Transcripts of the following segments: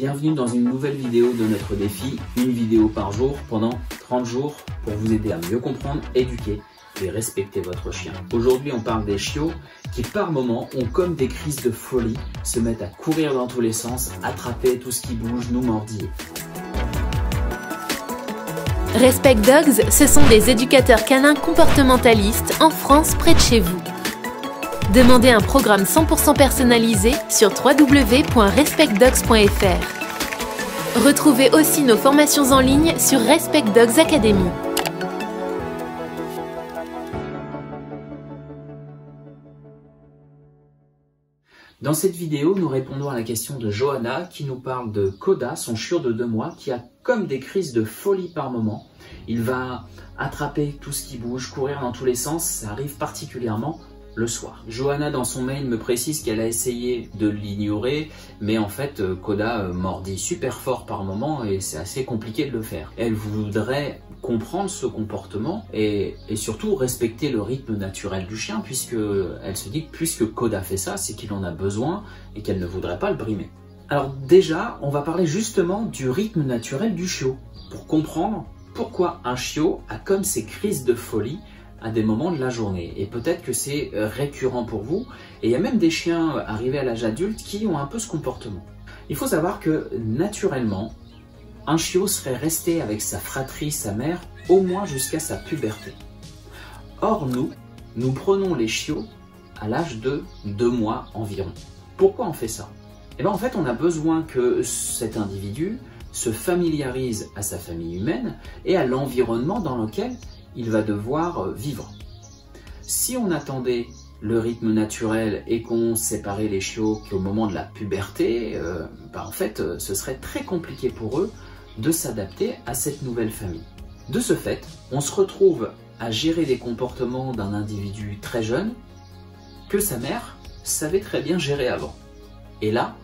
Bienvenue dans une nouvelle vidéo de notre défi, une vidéo par jour pendant 30 jours pour vous aider à mieux comprendre, éduquer et respecter votre chien. Aujourd'hui, on parle des chiots qui par moments ont comme des crises de folie, se mettent à courir dans tous les sens, attraper tout ce qui bouge, nous mordiller. Respect Dogs, ce sont des éducateurs canins comportementalistes en France près de chez vous. Demandez un programme 100% personnalisé sur www.respectdogs.fr. Retrouvez aussi nos formations en ligne sur Respect Dogs Academy. Dans cette vidéo, nous répondons à la question de Johanna qui nous parle de Koda, son chiot de 2 mois, qui a comme des crises de folie par moment. Il va attraper tout ce qui bouge, courir dans tous les sens, ça arrive particulièrement le soir. Johanna, dans son mail, me précise qu'elle a essayé de l'ignorer, mais en fait, Koda mordit super fort par moment et c'est assez compliqué de le faire. Elle voudrait comprendre ce comportement et surtout respecter le rythme naturel du chien, puisque elle se dit que puisque Koda fait ça, c'est qu'il en a besoin et qu'elle ne voudrait pas le brimer. Alors déjà, on va parler justement du rythme naturel du chiot, pour comprendre pourquoi un chiot a comme ces crises de folie à des moments de la journée, et peut-être que c'est récurrent pour vous, et il y a même des chiens arrivés à l'âge adulte qui ont un peu ce comportement. Il faut savoir que naturellement, un chiot serait resté avec sa fratrie, sa mère, au moins jusqu'à sa puberté. Or nous, nous prenons les chiots à l'âge de 2 mois environ. Pourquoi on fait ça? Eh bien en fait, on a besoin que cet individu se familiarise à sa famille humaine et à l'environnement dans lequel il va devoir vivre. Si on attendait le rythme naturel et qu'on séparait les chiots qu'au moment de la puberté, en fait, ce serait très compliqué pour eux de s'adapter à cette nouvelle famille. De ce fait, on se retrouve à gérer les comportements d'un individu très jeune que sa mère savait très bien gérer avant. Et là,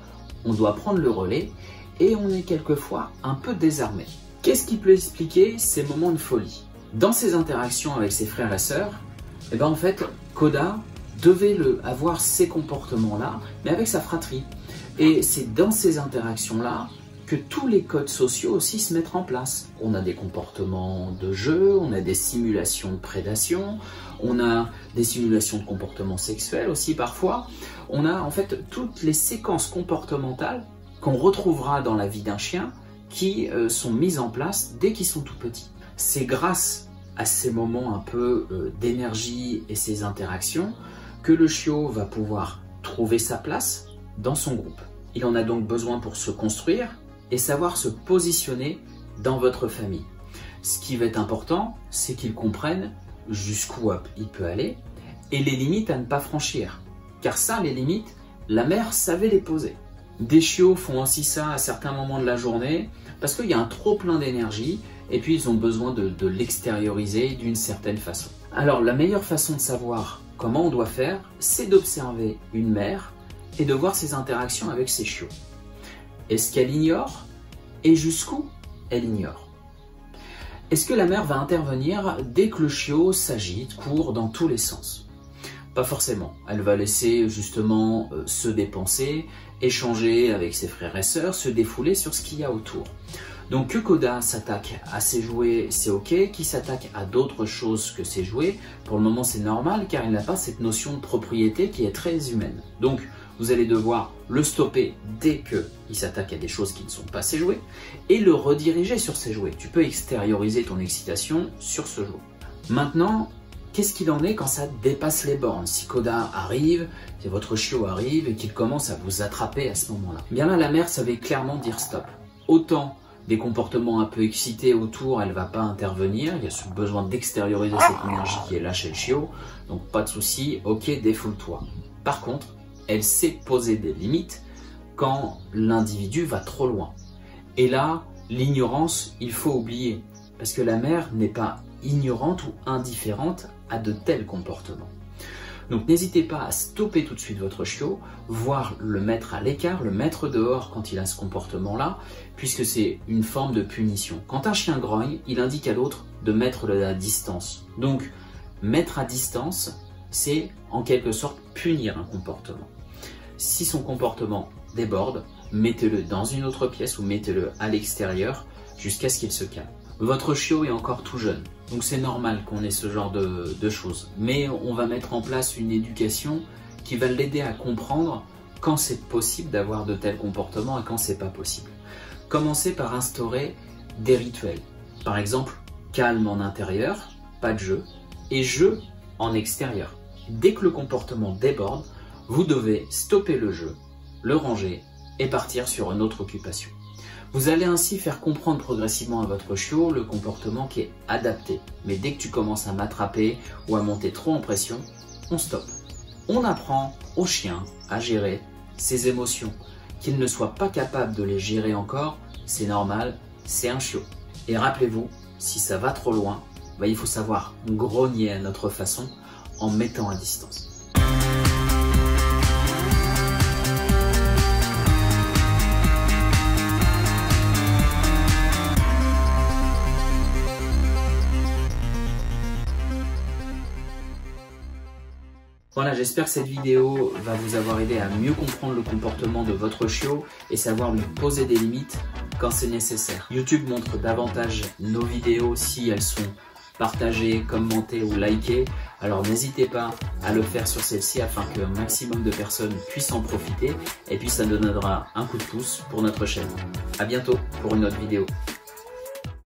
on doit prendre le relais et on est quelquefois un peu désarmé. Qu'est-ce qui peut expliquer ces moments de folie ? Dans ses interactions avec ses frères et sœurs, eh ben en fait, Koda devait avoir ces comportements-là, mais avec sa fratrie. Et c'est dans ces interactions-là que tous les codes sociaux aussi se mettent en place. On a des comportements de jeu, on a des simulations de prédation, on a des simulations de comportements sexuels aussi parfois. On a en fait toutes les séquences comportementales qu'on retrouvera dans la vie d'un chien qui sont mises en place dès qu'ils sont tout petits. C'est grâce à ces moments un peu d'énergie et ces interactions que le chiot va pouvoir trouver sa place dans son groupe. Il en a donc besoin pour se construire et savoir se positionner dans votre famille. Ce qui va être important, c'est qu'il comprenne jusqu'où il peut aller et les limites à ne pas franchir. Car ça, les limites, la mère savait les poser. Des chiots font aussi ça à certains moments de la journée parce qu'il y a un trop-plein d'énergie. Et puis ils ont besoin de l'extérioriser d'une certaine façon. Alors la meilleure façon de savoir comment on doit faire, c'est d'observer une mère et de voir ses interactions avec ses chiots. Est-ce qu'elle ignore et jusqu'où elle ignore? Est-ce que la mère va intervenir dès que le chiot s'agite, court dans tous les sens? Pas forcément. Elle va laisser justement se dépenser, échanger avec ses frères et sœurs, se défouler sur ce qu'il y a autour. Donc que Koda s'attaque à ses jouets, c'est ok, qu'il s'attaque à d'autres choses que ses jouets, pour le moment c'est normal car il n'a pas cette notion de propriété qui est très humaine. Donc vous allez devoir le stopper dès qu'il s'attaque à des choses qui ne sont pas ses jouets et le rediriger sur ses jouets. Tu peux extérioriser ton excitation sur ce jouet. Maintenant, qu'est-ce qu'il en est quand ça dépasse les bornes? Si Koda arrive, si votre chiot arrive et qu'il commence à vous attraper à ce moment-là, bien là la mère savait clairement dire stop. Autant des comportements un peu excités autour, elle ne va pas intervenir. Il y a ce besoin d'extérioriser cette énergie qui est là chez le chiot. Donc pas de souci, ok, défoule-toi. Par contre, elle sait poser des limites quand l'individu va trop loin. Et là, l'ignorance, il faut oublier. Parce que la mère n'est pas ignorante ou indifférente à de tels comportements. Donc n'hésitez pas à stopper tout de suite votre chiot, voire le mettre à l'écart, le mettre dehors quand il a ce comportement-là, puisque c'est une forme de punition. Quand un chien grogne, il indique à l'autre de mettre à distance. Donc mettre à distance, c'est en quelque sorte punir un comportement. Si son comportement déborde, mettez-le dans une autre pièce ou mettez-le à l'extérieur jusqu'à ce qu'il se calme. Votre chiot est encore tout jeune, donc c'est normal qu'on ait ce genre de choses. Mais on va mettre en place une éducation qui va l'aider à comprendre quand c'est possible d'avoir de tels comportements et quand c'est pas possible. Commencez par instaurer des rituels. Par exemple, calme en intérieur, pas de jeu, et jeu en extérieur. Dès que le comportement déborde, vous devez stopper le jeu, le ranger et partir sur une autre occupation. Vous allez ainsi faire comprendre progressivement à votre chiot le comportement qui est adapté. Mais dès que tu commences à m'attraper ou à monter trop en pression, on stoppe. On apprend au chien à gérer ses émotions. Qu'il ne soit pas capable de les gérer encore, c'est normal, c'est un chiot. Et rappelez-vous, si ça va trop loin, il faut savoir grogner à notre façon en mettant à distance. Voilà, j'espère que cette vidéo va vous avoir aidé à mieux comprendre le comportement de votre chiot et savoir lui poser des limites quand c'est nécessaire. YouTube montre davantage nos vidéos si elles sont partagées, commentées ou likées. Alors n'hésitez pas à le faire sur celle-ci afin qu'un maximum de personnes puissent en profiter. Et puis ça donnera un coup de pouce pour notre chaîne. À bientôt pour une autre vidéo.